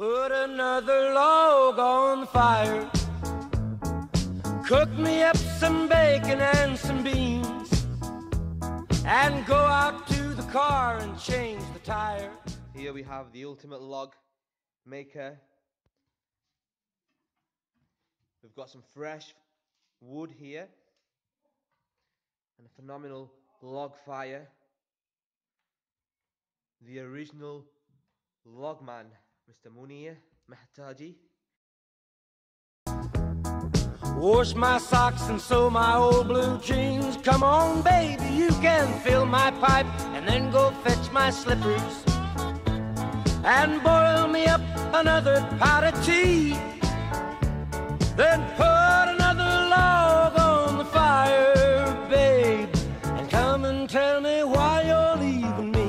Put another log on the fire. Cook me up some bacon and some beans, and go out to the car and change the tire. Here we have the ultimate log maker. We've got some fresh wood here and a phenomenal log fire. The original log man, Mr. Munir Mehtaji. Wash my socks and sew my old blue jeans. Come on, baby, you can fill my pipe, and then go fetch my slippers and boil me up another pot of tea. Then put another log on the fire, babe, and come and tell me why you're leaving me.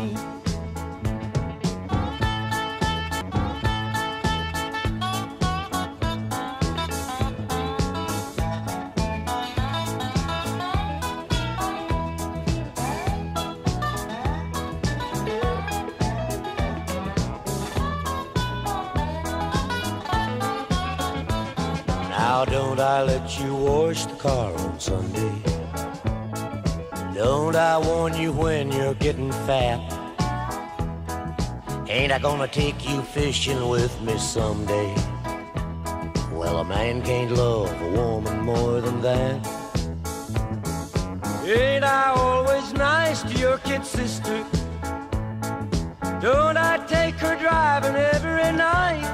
Now don't I let you wash the car on Sunday? Don't I warn you when you're getting fat? Ain't I gonna take you fishing with me someday? Well, a man can't love a woman more than that. Ain't I always nice to your kid sister? Don't I take her driving every night?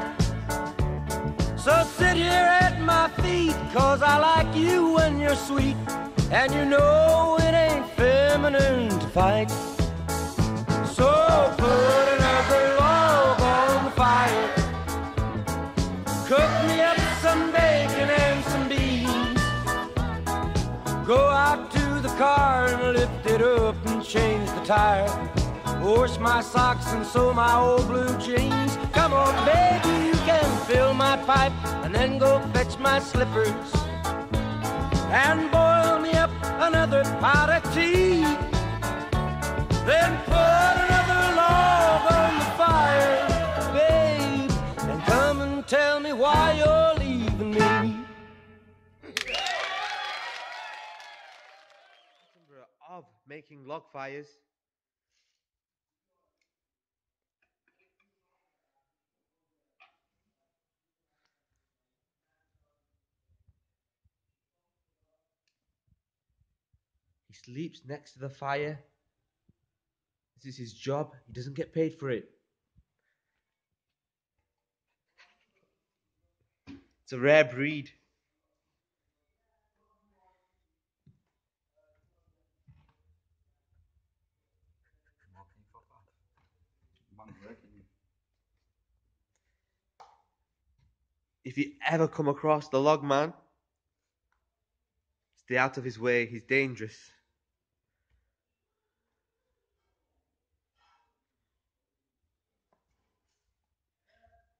So sit here at my feet, 'cause I like you when you're sweet, and you know it ain't feminine to fight. So put another log on the fire, cook me up some bacon and some beans, go out to the car and lift it up and change the tire, wash my socks and sew my old blue jeans, come on baby, you can fill my pipe, and then go fetch my slippers and boil me up another pot of tea. Then put another log on the fire, babe, and come and tell me why you're leaving me. Of making log fires. He sleeps next to the fire. This is his job. He doesn't get paid for it. It's a rare breed. If you ever come across the log man, stay out of his way. He's dangerous.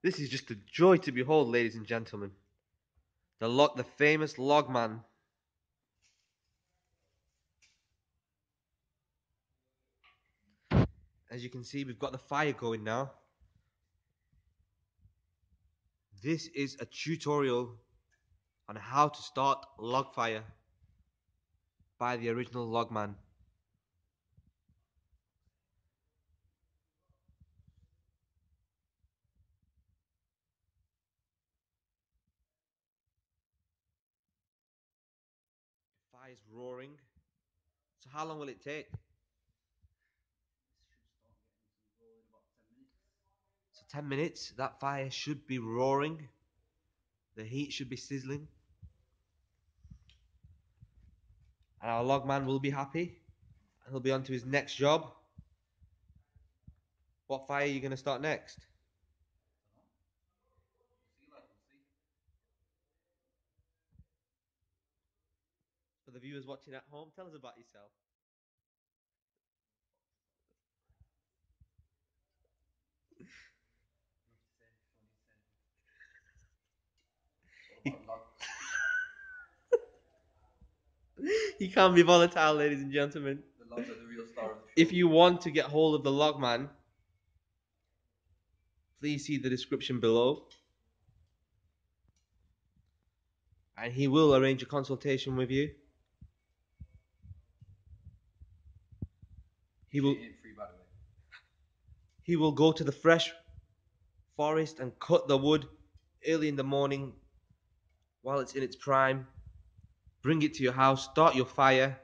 This is just a joy to behold, ladies and gentlemen. The famous log man. As you can see, we've got the fire going now. This is a tutorial on how to start log fire by the original log man. Is roaring. So how long will it take? So 10 minutes, that fire should be roaring. The heat should be sizzling. And our log man will be happy. And he'll be on to his next job. What fire are you going to start next? For the viewers watching at home, tell us about yourself. He can't be volatile, ladies and gentlemen. The logs are the real star of the show. If you want to get hold of the log man, please see the description below. And he will arrange a consultation with you. He will go to the fresh forest and cut the wood early in the morning while it's in its prime. Bring it to your house, start your fire.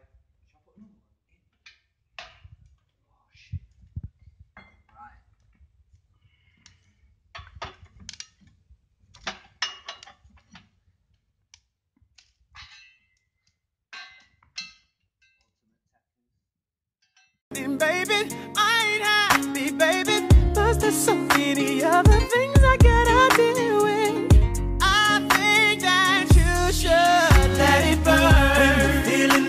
Baby, I ain't happy, baby, but there's so many other things I gotta deal with. I think that you should let it burn.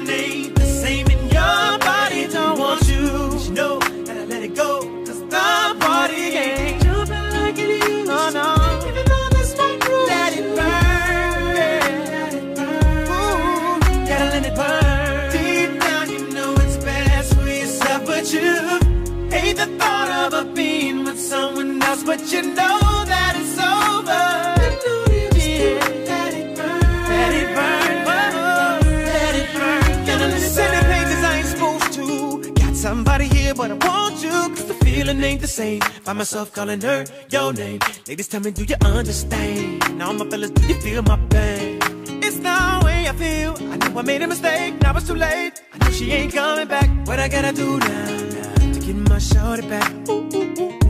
Feeling ain't the same in your body, don't want you. But you know that I let it go, cause the party ain't jumping like it used to. Even though this might groove, let it burn, let it burn. Ooh, gotta let it burn. You hate the thought of being with someone else, but you know that it's over. You know you just do. Let it burn, let it burn, oh, let it burn. Gotta let it burn, pain cause I ain't supposed to. Got somebody here but I want you, cause the feeling ain't the same. By myself calling her your name. Ladies tell me, do you understand? Now my fellas, do you feel my pain? It's the way I feel. I know I made a mistake, now it's too late. I know she ain't coming back. What I gotta do now, to get my shorty back? Ooh, ooh, ooh.